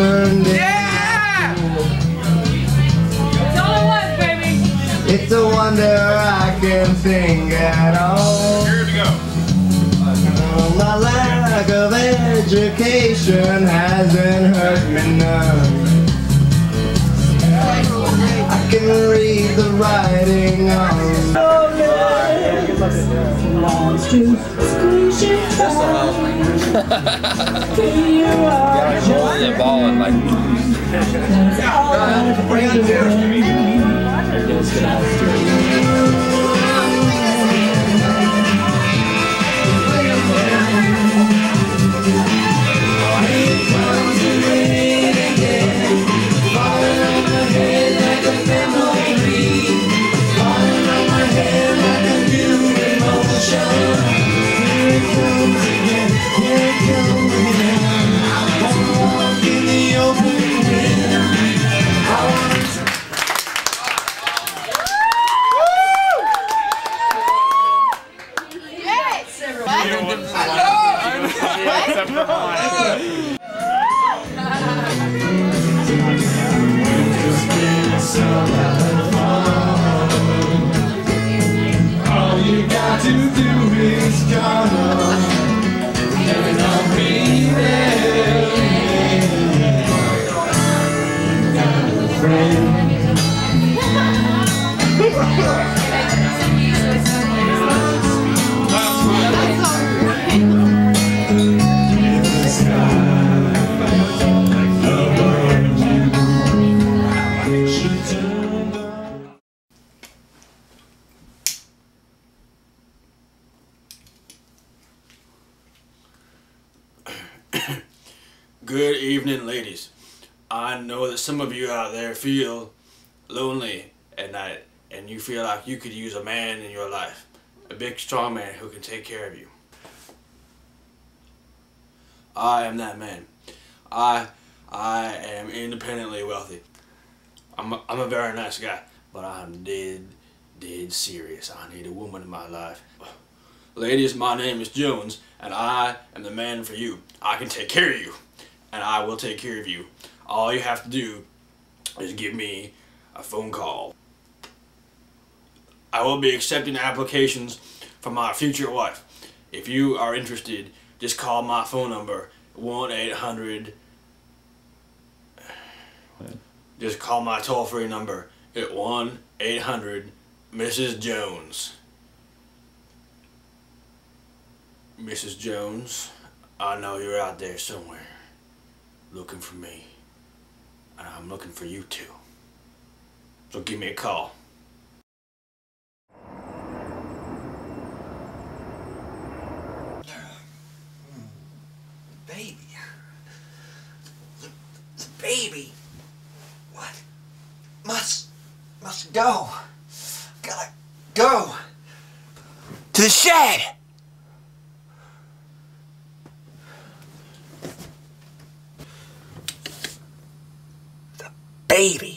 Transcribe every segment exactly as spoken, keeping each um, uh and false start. learned it. Yeah! It's all it was, baby. It's a wonder I can sing at all. Here we go. Oh, my lack of education hasn't hurt me none. I can read the writing on. Oh, yeah. They're balling like. Good evening, ladies. I know that some of you out there feel lonely at night and you feel like you could use a man in your life. A big, strong man who can take care of you. I am that man. I I am independently wealthy. I'm a, I'm a very nice guy, but I'm dead, dead serious. I need a woman in my life. Ladies, my name is Jones, and I am the man for you. I can take care of you. And I will take care of you. All you have to do is give me a phone call. I will be accepting applications for my future wife. If you are interested, just call my phone number, one eight hundred. Just call my toll-free number at one eight hundred Missus Jones. Missus Jones, I know you're out there somewhere. Looking for me, and I'm looking for you too. So give me a call. The baby. The, the baby. What? Must, must go. Gotta go. To the shed. Baby.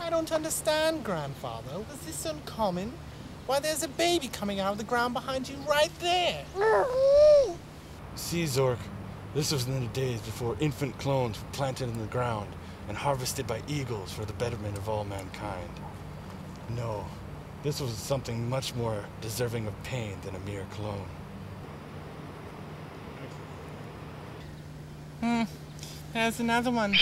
I don't understand, Grandfather. Was this uncommon? Why, there's a baby coming out of the ground behind you right there. See, Zork, this was in the days before infant clones were planted in the ground and harvested by eagles for the betterment of all mankind. No, this was something much more deserving of pain than a mere clone. Hmm. There's another one.